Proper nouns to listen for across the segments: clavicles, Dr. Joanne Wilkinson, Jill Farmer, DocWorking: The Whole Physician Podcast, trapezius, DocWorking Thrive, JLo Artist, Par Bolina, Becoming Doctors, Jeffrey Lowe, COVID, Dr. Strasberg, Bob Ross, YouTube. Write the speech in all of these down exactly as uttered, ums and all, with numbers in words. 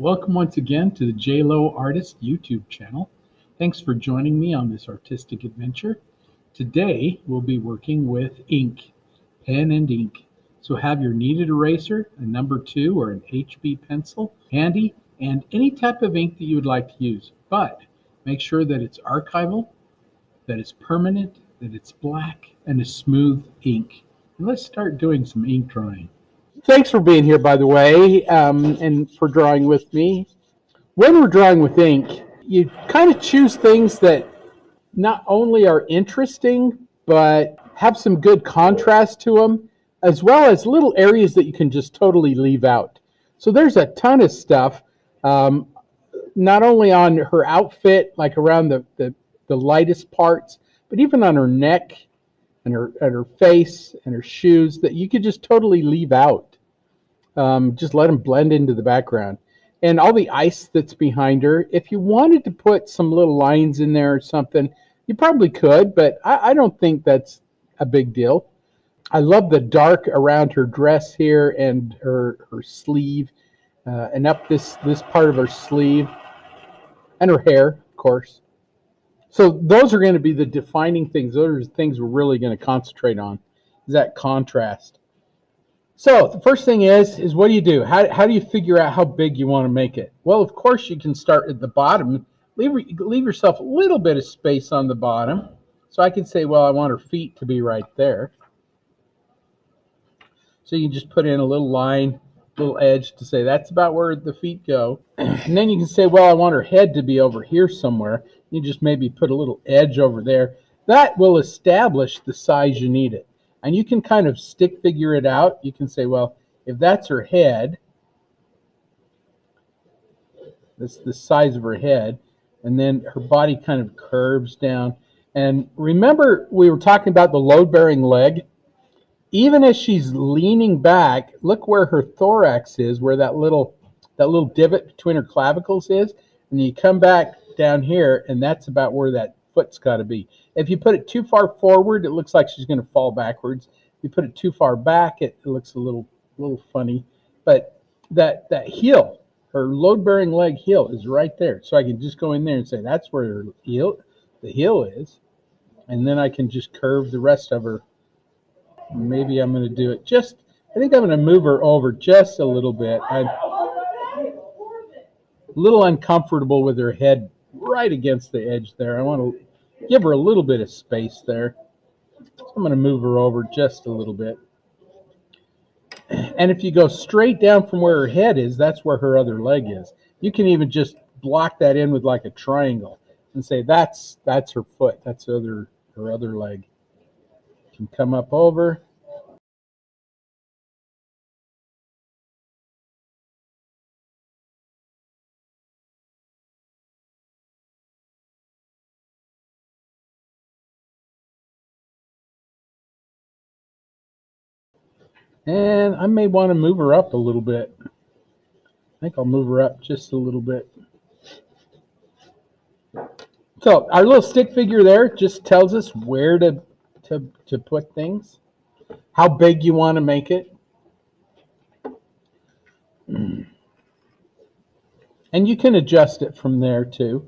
Welcome once again to the JLo Artist YouTube channel. Thanks for joining me on this artistic adventure. Today we'll be working with ink, pen and ink. So have your kneaded eraser, a number two or an H B pencil handy, and any type of ink that you would like to use. But make sure that it's archival, that it's permanent, that it's black, and a smooth ink. And let's start doing some ink drawing. Thanks for being here, by the way, um, and for drawing with me. When we're drawing with ink, you kind of choose things that not only are interesting, but have some good contrast to them, as well as little areas that you can just totally leave out. So there's a ton of stuff, um, not only on her outfit, like around the, the, the lightest parts, but even on her neck and her, and her face and her shoes that you could just totally leave out. Um, just let them blend into the background. And all the ice that's behind her, if you wanted to put some little lines in there or something, you probably could, but I, I don't think that's a big deal. I love the dark around her dress here and her, her sleeve uh, and up this, this part of her sleeve and her hair, of course. So those are going to be the defining things. Those are the things we're really going to concentrate on, is that contrast. So the first thing is, is what do you do? How, how do you figure out how big you want to make it? Well, of course, you can start at the bottom. Leave, leave yourself a little bit of space on the bottom. So I can say, well, I want her feet to be right there. So you can just put in a little line, little edge to say that's about where the feet go. And then you can say, well, I want her head to be over here somewhere. You just maybe put a little edge over there. That will establish the size you need it. And you can kind of stick figure it out. You can say, well, if that's her head, that's the size of her head, and then her body kind of curves down. And remember, we were talking about the load-bearing leg. Even as she's leaning back, look where her thorax is, where that little, that little divot between her clavicles is. And you come back down here, and that's about where that foot's got to be. If you put it too far forward, it looks like she's going to fall backwards. If you put it too far back, it, it looks a little, little funny. But that, that heel, her load-bearing leg heel, is right there. So I can just go in there and say that's where her heel, the heel is. And then I can just curve the rest of her. Maybe I'm going to do it just, I think I'm going to move her over just a little bit. I'm a little uncomfortable with her head right against the edge there. I want to give her a little bit of space there. So I'm going to move her over just a little bit. And if you go straight down from where her head is, that's where her other leg is. You can even just block that in with like a triangle and say that's, that's her foot. That's her other, her other leg. Can come up over. And I may want to move her up a little bit. I think I'll move her up just a little bit. So our little stick figure there just tells us where to To, to put things, how big you want to make it. Mm. And you can adjust it from there too.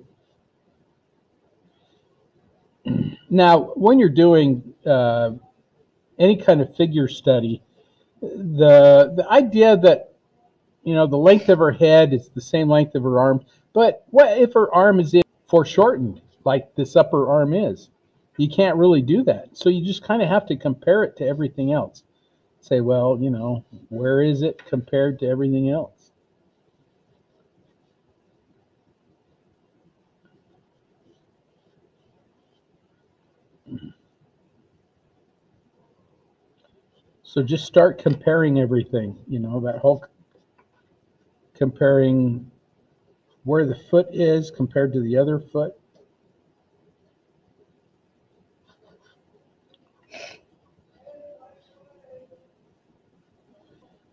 Now, when you're doing uh, any kind of figure study, the, the idea that, you know, the length of her head is the same length of her arm, but what if her arm is foreshortened like this upper arm is? You can't really do that. So you just kind of have to compare it to everything else. Say, well, you know, where is it compared to everything else? So just start comparing everything, you know, that whole comparing where the foot is compared to the other foot.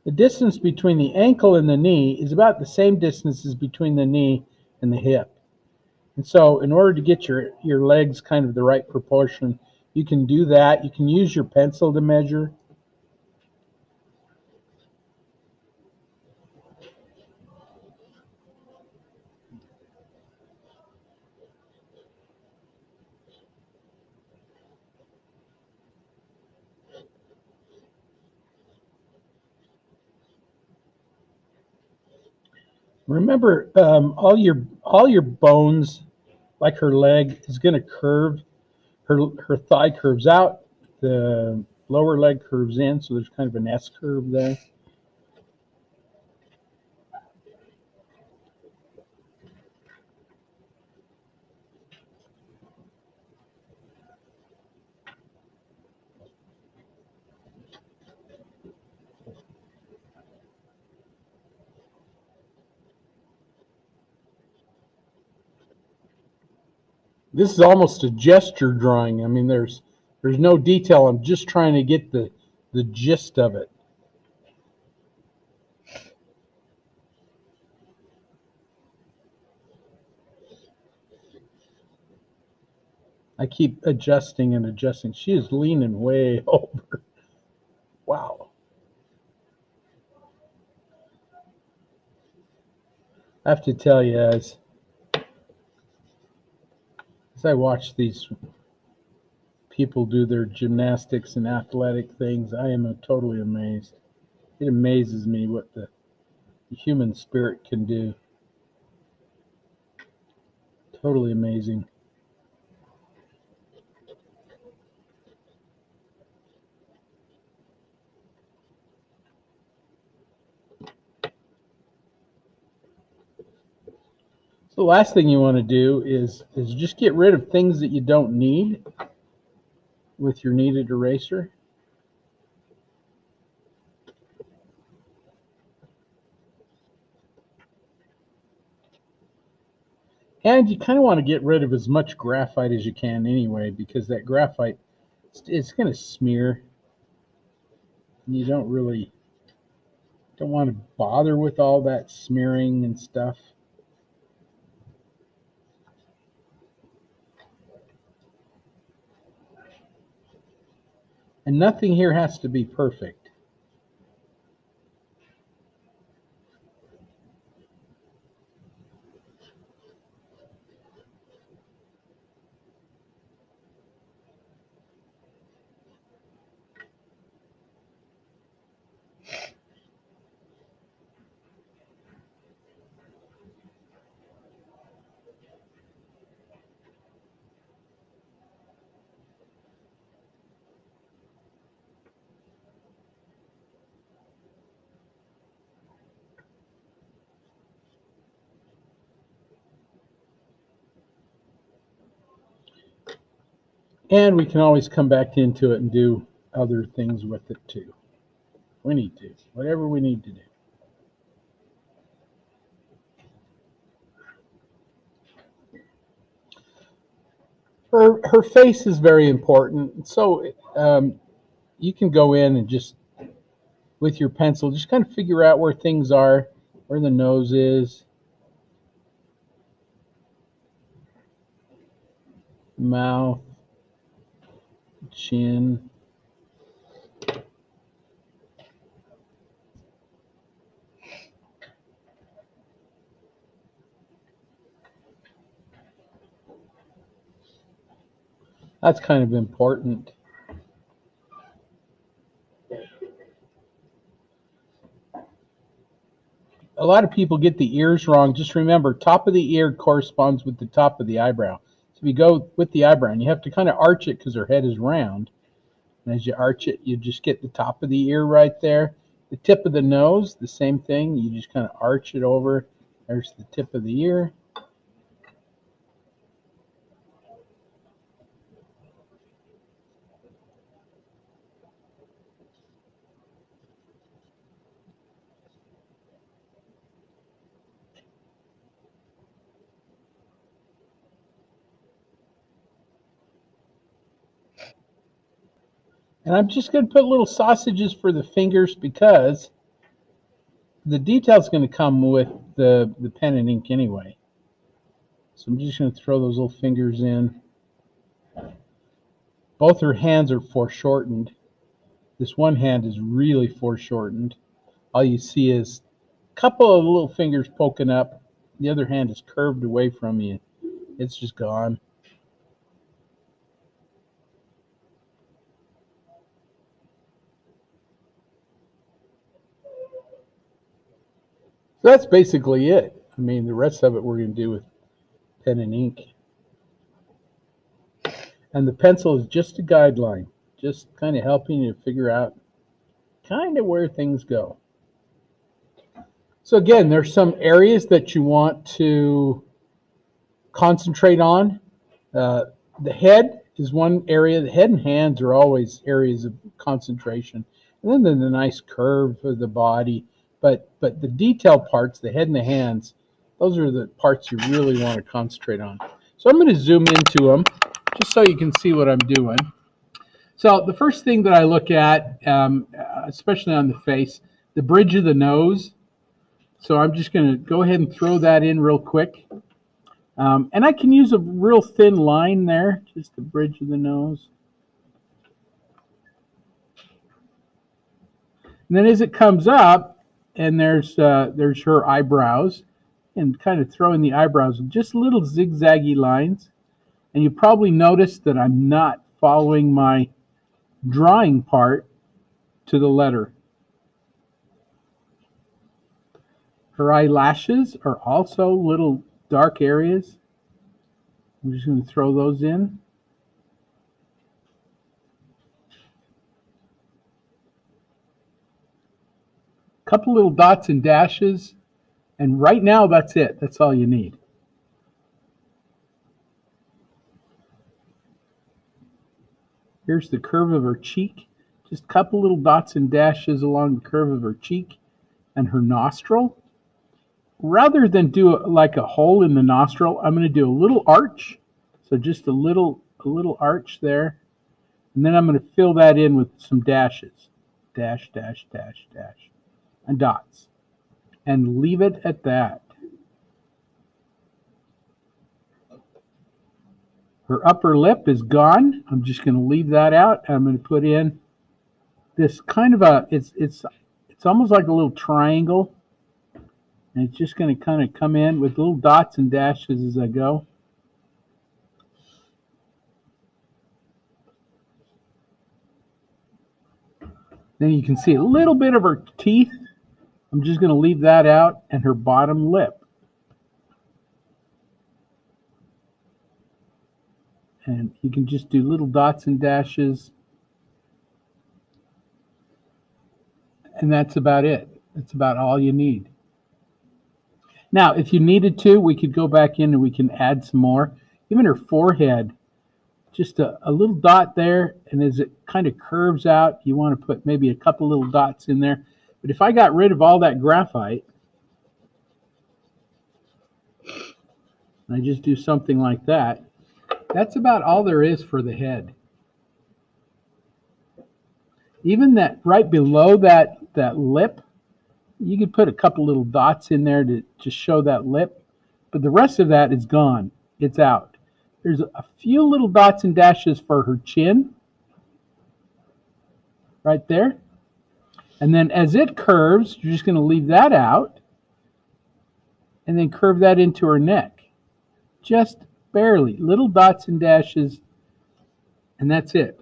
The distance between the ankle and the knee is about the same distance as between the knee and the hip. And so in order to get your, your legs kind of the right proportion, you can do that. You can use your pencil to measure. Remember, um, all your all your bones, like her leg, is going to curve. Her her thigh curves out. The lower leg curves in, so there's kind of an S curve there. This is almost a gesture drawing. I mean, there's there's no detail. I'm just trying to get the the gist of it. I keep adjusting and adjusting. She is leaning way over. Wow. I have to tell you guys, as I watch these people do their gymnastics and athletic things, I am totally amazed. It amazes me what the human spirit can do. Totally amazing. The last thing you want to do is, is just get rid of things that you don't need with your kneaded eraser. And you kind of want to get rid of as much graphite as you can anyway, because that graphite, it's, it's going to smear. You don't really, don't want to bother with all that smearing and stuff. And nothing here has to be perfect. And we can always come back into it and do other things with it too. We need to, whatever we need to do. Her, her face is very important. So um, you can go in and just, with your pencil, just kind of figure out where things are, where the nose is, mouth, chin. That's kind of important. A lot of people get the ears wrong. Just remember, top of the ear corresponds with the top of the eyebrow. So we go with the eyebrow, and you have to kind of arch it because her head is round. And as you arch it, you just get the top of the ear right there. The tip of the nose, the same thing. You just kind of arch it over. There's the tip of the ear. And I'm just going to put little sausages for the fingers because the detail's going to come with the, the pen and ink anyway. So I'm just going to throw those little fingers in. Both her hands are foreshortened. This one hand is really foreshortened. All you see is a couple of little fingers poking up. The other hand is curved away from you. It's just gone. So that's basically it. I mean, the rest of it we're going to do with pen and ink. And the pencil is just a guideline, just kind of helping you figure out kind of where things go. So again, there's some areas that you want to concentrate on. Uh, the head is one area. The head and hands are always areas of concentration. And then there's the nice curve of the body. But, but the detail parts, the head and the hands, those are the parts you really want to concentrate on. So I'm going to zoom into them just so you can see what I'm doing. So the first thing that I look at, um, especially on the face, the bridge of the nose. So I'm just going to go ahead and throw that in real quick. Um, and I can use a real thin line there, just the bridge of the nose. And then as it comes up, and there's, uh, there's her eyebrows, and kind of throw in the eyebrows with just little zigzaggy lines. And you probably notice that I'm not following my drawing part to the letter. Her eyelashes are also little dark areas. I'm just going to throw those in. A couple little dots and dashes. And right now, that's it. That's all you need. Here's the curve of her cheek. Just a couple little dots and dashes along the curve of her cheek and her nostril. Rather than do a, like a hole in the nostril, I'm going to do a little arch. So just a little, a little arch there. And then I'm going to fill that in with some dashes. Dash, dash, dash, dash. And dots. And leave it at that. Her upper lip is gone. I'm just going to leave that out. I'm going to put in this kind of a, it's, it's, it's almost like a little triangle. And it's just going to kind of come in with little dots and dashes as I go. Then you can see a little bit of her teeth. I'm just going to leave that out, and her bottom lip. And you can just do little dots and dashes. And that's about it. That's about all you need. Now, if you needed to, we could go back in and we can add some more. Even her forehead, just a, a little dot there. And as it kind of curves out, you want to put maybe a couple little dots in there. But if I got rid of all that graphite, and I just do something like that, that's about all there is for the head. Even that right below that, that lip, you could put a couple little dots in there to just show that lip, but the rest of that is gone. It's out. There's a few little dots and dashes for her chin right there. And then as it curves, you're just going to leave that out and then curve that into her neck. Just barely. Little dots and dashes, and that's it.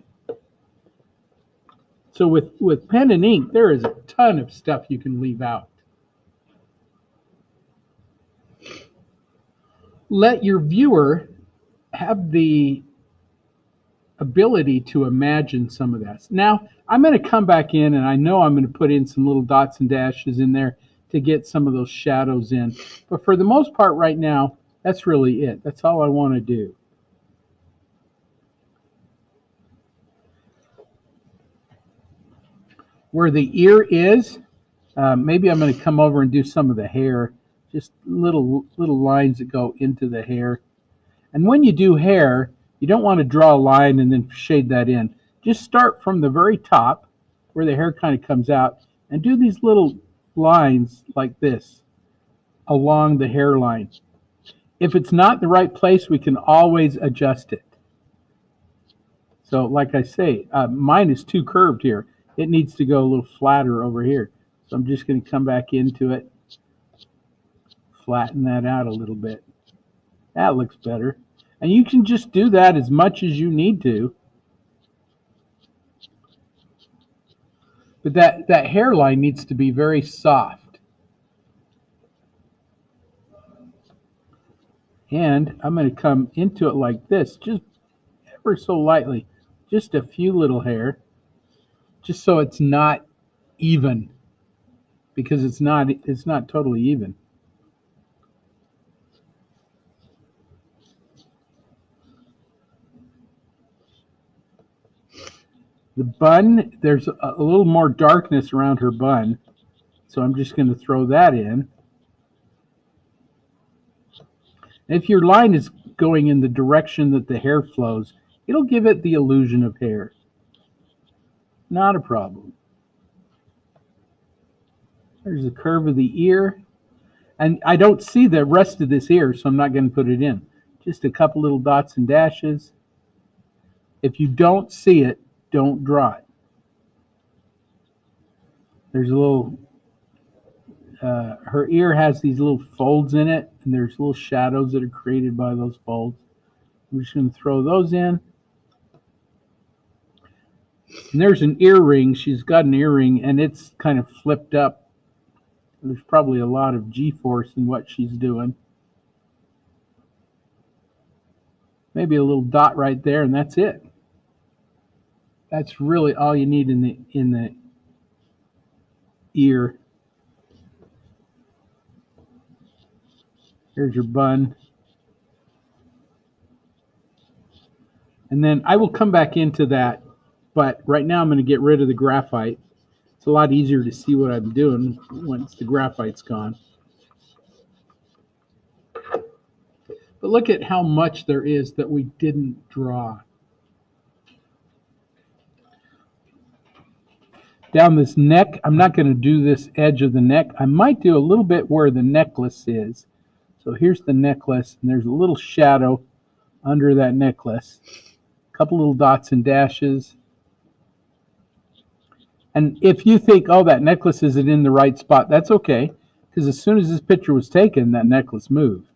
So with, with pen and ink, there is a ton of stuff you can leave out. Let your viewer have the ability to imagine some of that. Now, I'm going to come back in, and I know I'm going to put in some little dots and dashes in there to get some of those shadows in. But for the most part right now, that's really it. That's all I want to do. Where the ear is, uh, maybe I'm going to come over and do some of the hair, just little little lines that go into the hair. And when you do hair, you don't want to draw a line and then shade that in. Just start from the very top, where the hair kind of comes out, and do these little lines like this along the hairline. If it's not the right place, we can always adjust it. So like I say, uh, mine is too curved here. It needs to go a little flatter over here. So I'm just going to come back into it, flatten that out a little bit. That looks better. And you can just do that as much as you need to. But that, that hairline needs to be very soft. And I'm going to come into it like this, just ever so lightly, just a few little hair, just so it's not even, because it's not, it's not totally even. The bun, there's a little more darkness around her bun, so I'm just going to throw that in. If your line is going in the direction that the hair flows, it'll give it the illusion of hair. Not a problem. There's the curve of the ear. And I don't see the rest of this ear, so I'm not going to put it in. Just a couple little dots and dashes. If you don't see it, don't draw it. There's a little, uh, her ear has these little folds in it, and there's little shadows that are created by those folds. I'm just going to throw those in. And there's an earring. She's got an earring, and it's kind of flipped up. There's probably a lot of G-force in what she's doing. Maybe a little dot right there, and that's it. That's really all you need in the in the ear. Here's your bun. And then I will come back into that, but right now I'm going to get rid of the graphite. It's a lot easier to see what I'm doing once the graphite's gone. But look at how much there is that we didn't draw. Down this neck, I'm not going to do this edge of the neck. I might do a little bit where the necklace is. So here's the necklace, and there's a little shadow under that necklace. A couple little dots and dashes. And if you think, oh, that necklace isn't in the right spot, that's okay, because as soon as this picture was taken, that necklace moved.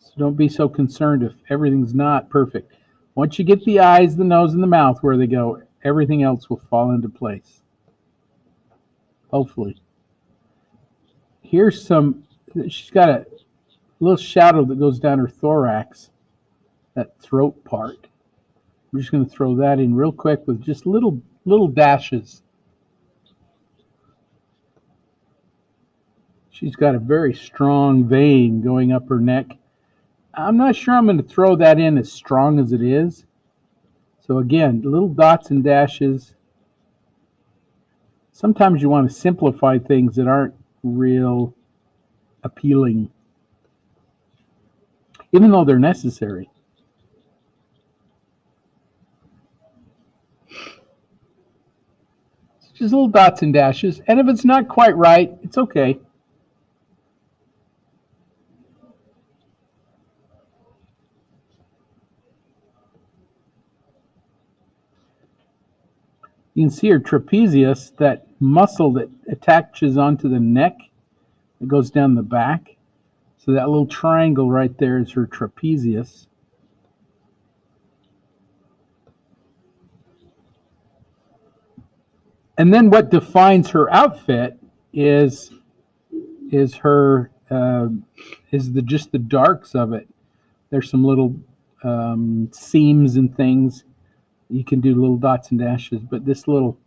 So don't be so concerned if everything's not perfect. Once you get the eyes, the nose, and the mouth where they go, everything else will fall into place. Hopefully. Here's some, she's got a little shadow that goes down her thorax, that throat part. I'm just going to throw that in real quick with just little, little dashes. She's got a very strong vein going up her neck. I'm not sure I'm going to throw that in as strong as it is. So again, little dots and dashes. Sometimes you want to simplify things that aren't real appealing, even though they're necessary. It's just little dots and dashes. And if it's not quite right, it's okay. You can see her trapezius, that muscle that attaches onto the neck. It goes down the back. So that little triangle right there is her trapezius. And then what defines her outfit is is her uh, is the just the darks of it. There's some little um, seams and things. You can do little dots and dashes, but this little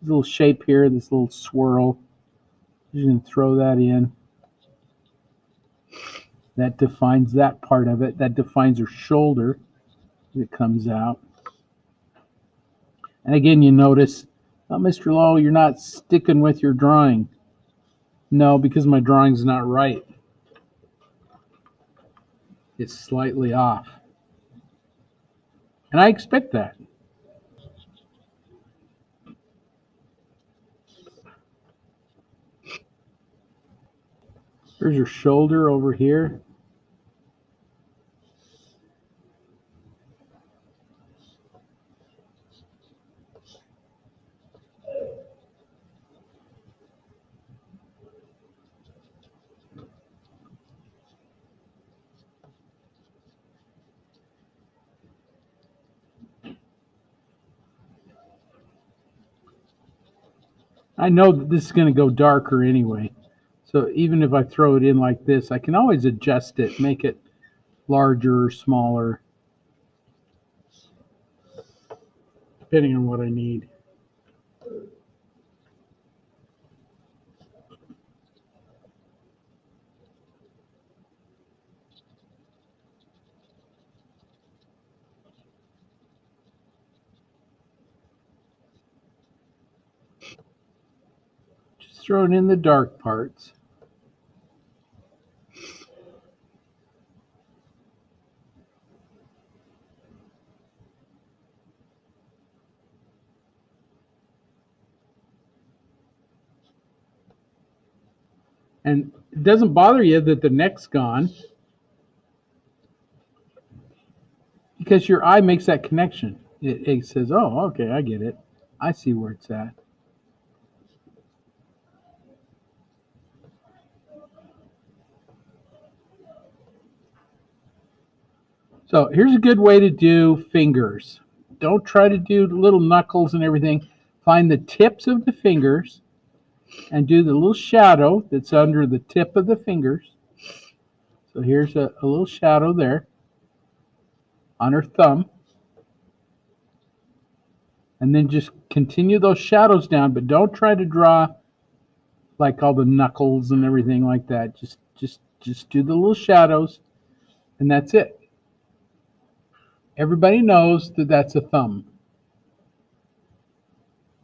this little shape here, this little swirl, you're going to throw that in. That defines that part of it. That defines her shoulder as it comes out. And again, you notice, oh, Mister Lowe, you're not sticking with your drawing. No, because my drawing's not right. It's slightly off. And I expect that. There's your shoulder over here. I know that this is going to go darker anyway. So even if I throw it in like this, I can always adjust it, make it larger or smaller, depending on what I need. Just throwing in the dark parts. And it doesn't bother you that the neck's gone, because your eye makes that connection. It, it says, oh, okay, I get it. I see where it's at. So here's a good way to do fingers. Don't try to do little knuckles and everything. Find the tips of the fingers and do the little shadow that's under the tip of the fingers. So here's a, a little shadow there on her thumb. And then just continue those shadows down, but don't try to draw like all the knuckles and everything like that. Just, just, just do the little shadows, and that's it. Everybody knows that that's a thumb.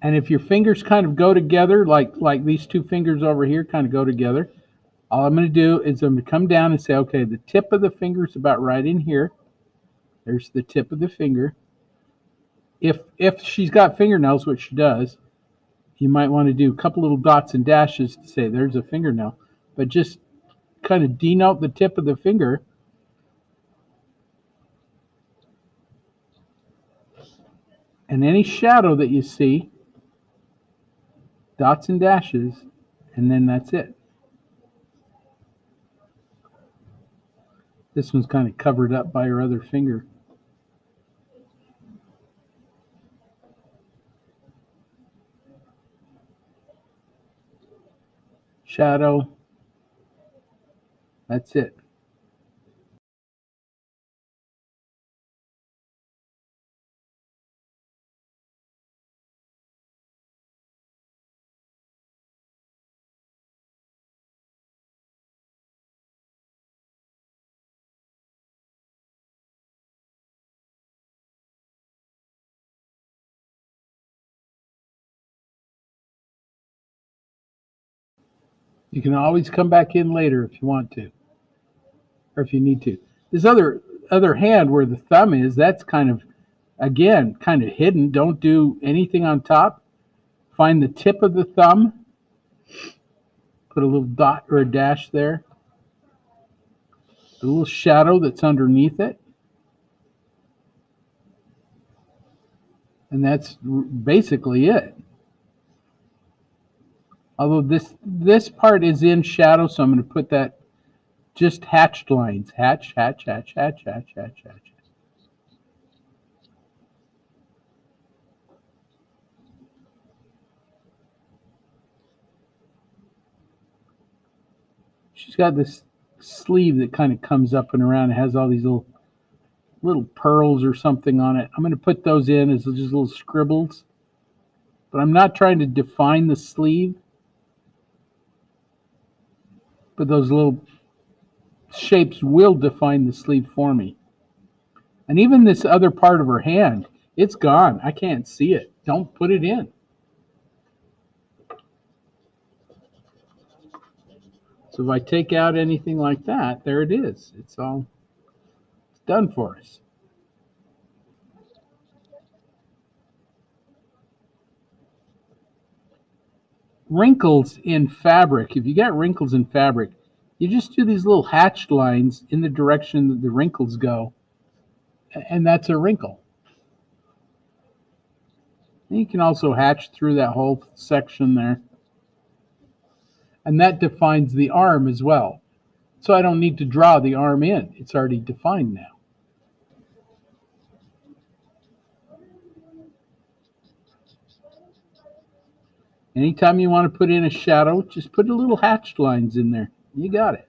And if your fingers kind of go together, like, like these two fingers over here kind of go together, all I'm going to do is I'm going to come down and say, okay, the tip of the finger is about right in here. There's the tip of the finger. If, if she's got fingernails, which she does, you might want to do a couple little dots and dashes to say there's a fingernail. But just kind of denote the tip of the finger. And any shadow that you see, dots and dashes, and then that's it. This one's kind of covered up by her other finger. Shadow. That's it. You can always come back in later if you want to, or if you need to. This other other hand where the thumb is, that's kind of, again, kind of hidden. Don't do anything on top. Find the tip of the thumb. Put a little dot or a dash there. A little shadow that's underneath it. And that's basically it. Although this this part is in shadow, so I'm going to put that just hatched lines. Hatch, hatch, hatch, hatch, hatch, hatch, hatch. She's got this sleeve that kind of comes up and around. It has all these little little pearls or something on it. I'm going to put those in as just little scribbles. But I'm not trying to define the sleeve. But those little shapes will define the sleeve for me. And even this other part of her hand, it's gone. I can't see it. Don't put it in. So if I take out anything like that, there it is. It's all it's done for us. Wrinkles in fabric. If you got wrinkles in fabric, you just do these little hatched lines in the direction that the wrinkles go, and that's a wrinkle. And you can also hatch through that whole section there. And that defines the arm as well. So I don't need to draw the arm in. It's already defined now. Anytime you want to put in a shadow, just put a little hatched lines in there. You got it.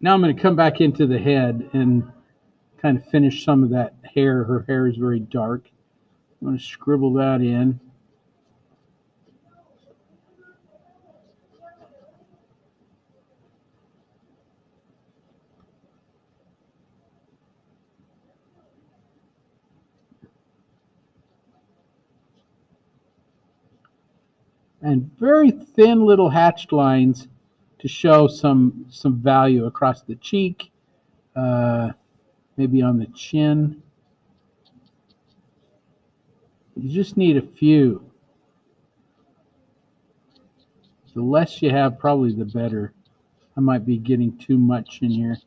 Now I'm going to come back into the head and kind of finish some of that hair. Her hair is very dark. I'm going to scribble that in. And very thin little hatched lines to show some some value across the cheek, uh, maybe on the chin. You just need a few. The less you have, probably the better. I might be getting too much in here.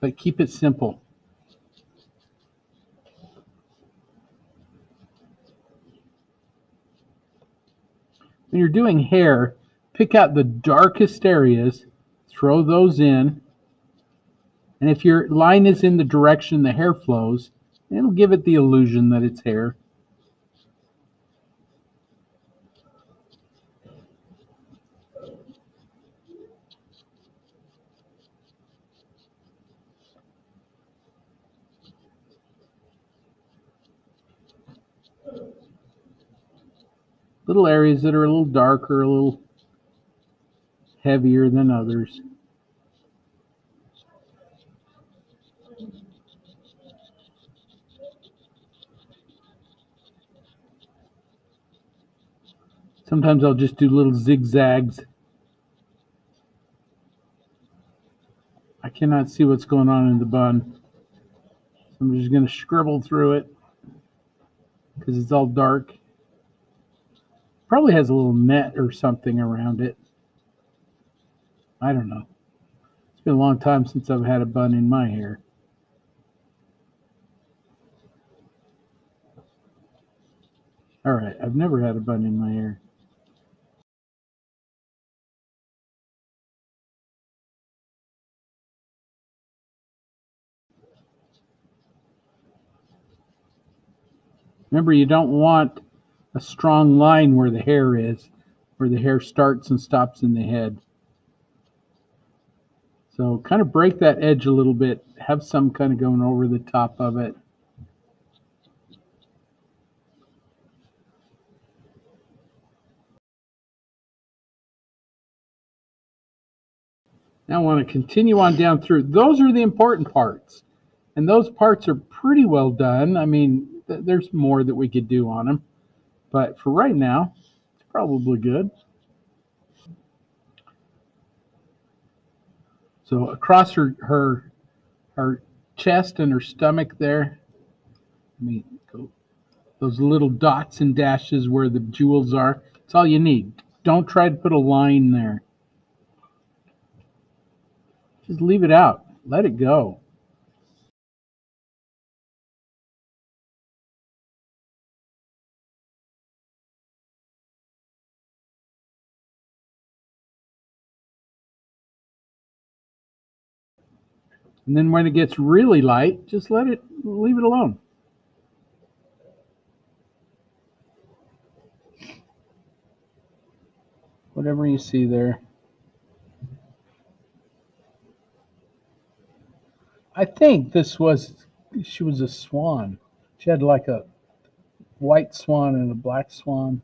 But keep it simple. When you're doing hair, pick out the darkest areas, throw those in, and if your line is in the direction the hair flows, it'll give it the illusion that it's hair. Little areas that are a little darker, a little heavier than others. Sometimes I'll just do little zigzags. I cannot see what's going on in the bun. So I'm just going to scribble through it because it's all dark. Probably has a little net or something around it. I don't know. It's been a long time since I've had a bun in my hair. All right, I've never had a bun in my hair. Remember, you don't want a strong line where the hair is, where the hair starts and stops in the head. So kind of break that edge a little bit, have some kind of going over the top of it. Now I want to continue on down through. Those are the important parts, and those parts are pretty well done. I mean, th- there's more that we could do on them. But for right now, it's probably good. So across her, her, her chest and her stomach there, let me go. Those little dots and dashes where the jewels are, it's all you need. Don't try to put a line there. Just leave it out. Let it go. And then when it gets really light, just let it, leave it alone. Whatever you see there. I think this was, she was a swan. She had like a white swan and a black swan.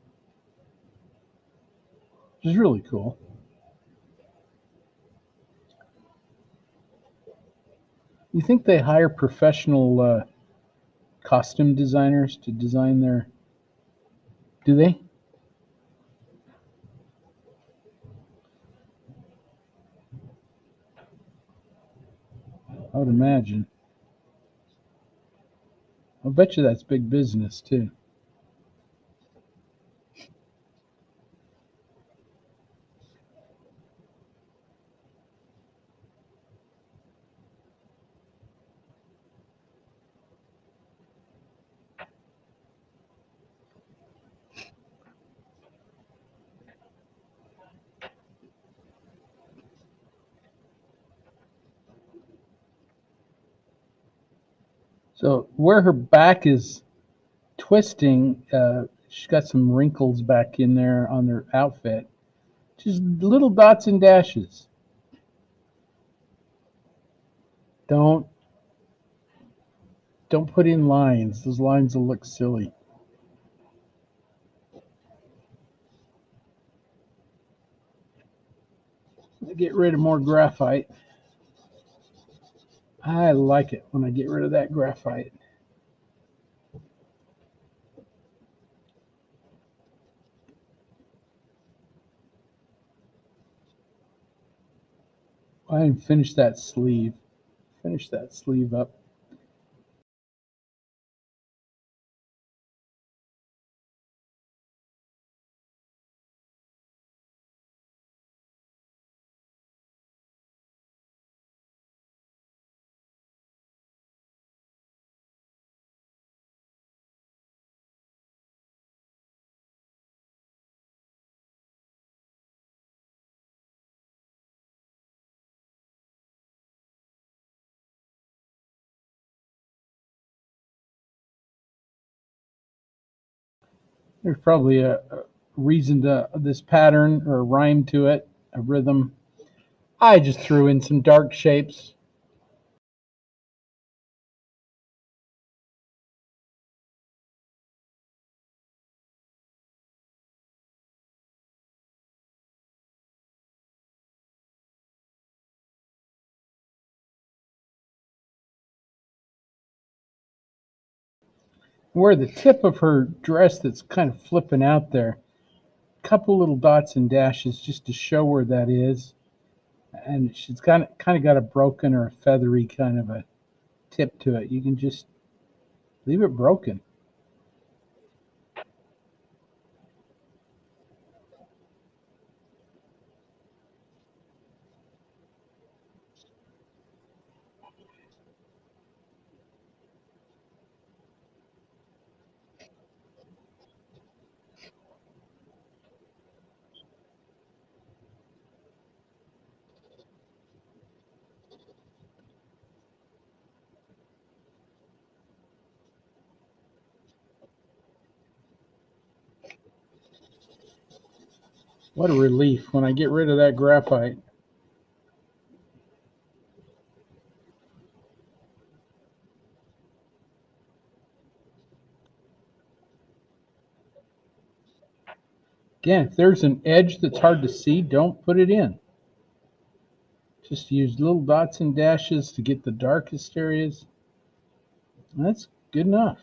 Which is really cool. You think they hire professional uh, costume designers to design their... Do they? I would imagine. I'll bet you that's big business, too. So where her back is twisting, uh, she's got some wrinkles back in there on her outfit. Just little dots and dashes. Don't don't put in lines. Those lines will look silly. Get rid of more graphite. I like it when I get rid of that graphite. I didn't finish that sleeve. Finish that sleeve up. There's probably a, a reason to this pattern, or a rhyme to it, a rhythm. I just threw in some dark shapes. Where the tip of her dress that's kind of flipping out there, a couple little dots and dashes just to show where that is. And she's kind of, kind of got a broken or a feathery kind of a tip to it. You can just leave it broken. What a relief when I get rid of that graphite. Again, if there's an edge that's hard to see, don't put it in. Just use little dots and dashes to get the darkest areas. That's good enough.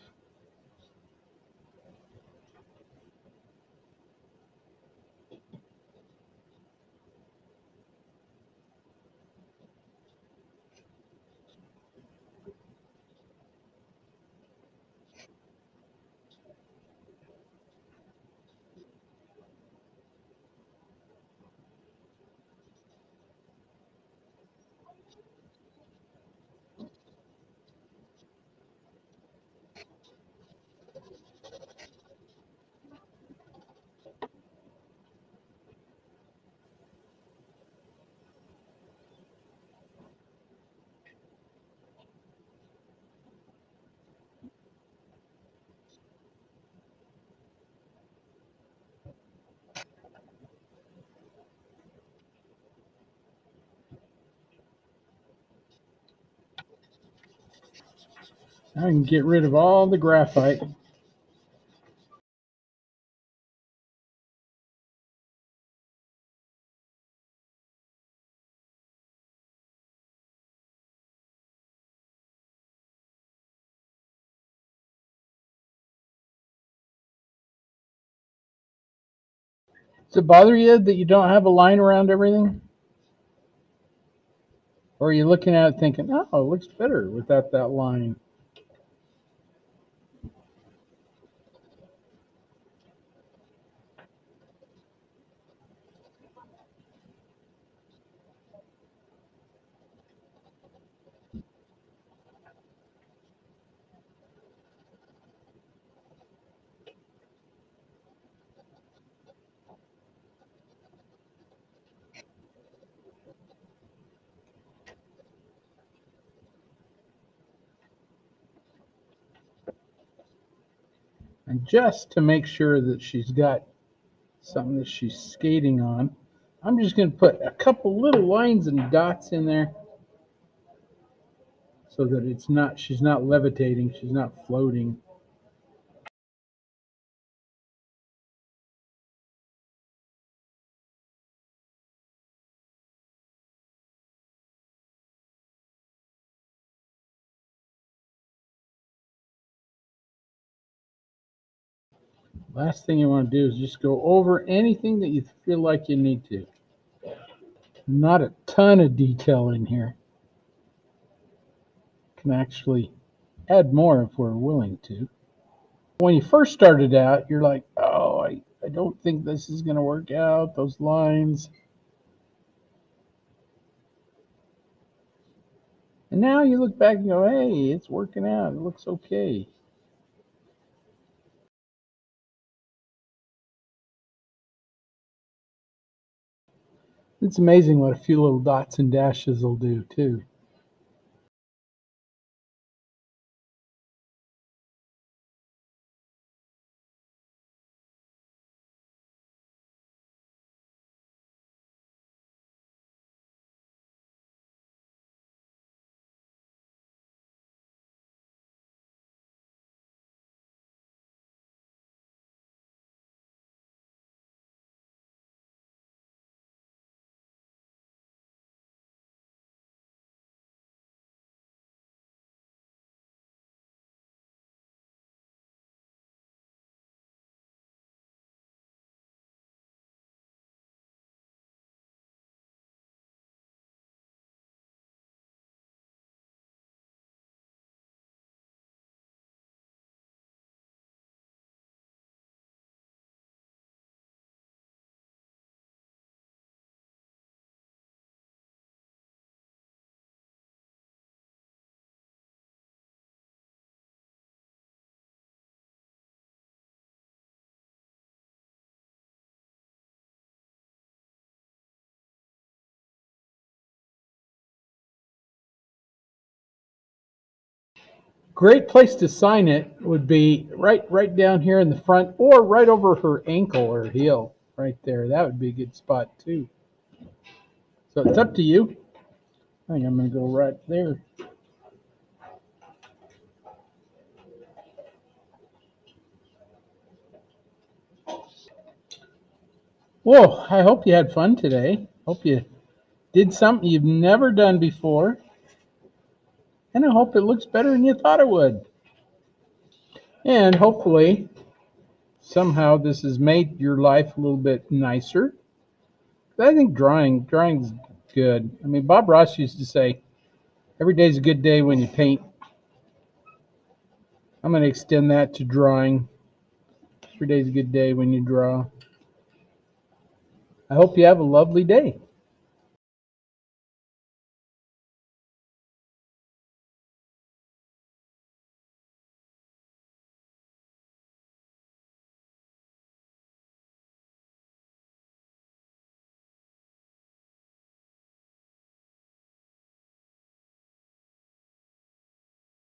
I can get rid of all the graphite. Does it bother you that you don't have a line around everything? Or are you looking at it thinking, oh, it looks better without that line? And just to make sure that she's got something that she's skating on, I'm just going to put a couple little lines and dots in there so that it's not, she's not levitating, she's not floating. Last thing you want to do is just go over anything that you feel like you need to. Not a ton of detail in here. Can actually add more if we're willing to. When you first started out, you're like, oh, I, I don't think this is going to work out, those lines. And now you look back and go, hey, it's working out. It looks okay. It's amazing what a few little dots and dashes will do, too. Great place to sign it would be right right down here in the front, or right over her ankle or heel right there. That would be a good spot too. So it's up to you. I think I'm going to go right there. Whoa, I hope you had fun today. Hope you did something you've never done before. And I hope it looks better than you thought it would. And hopefully, somehow this has made your life a little bit nicer. I think drawing, drawing's good. I mean, Bob Ross used to say, every day's a good day when you paint. I'm going to extend that to drawing. Every day's a good day when you draw. I hope you have a lovely day.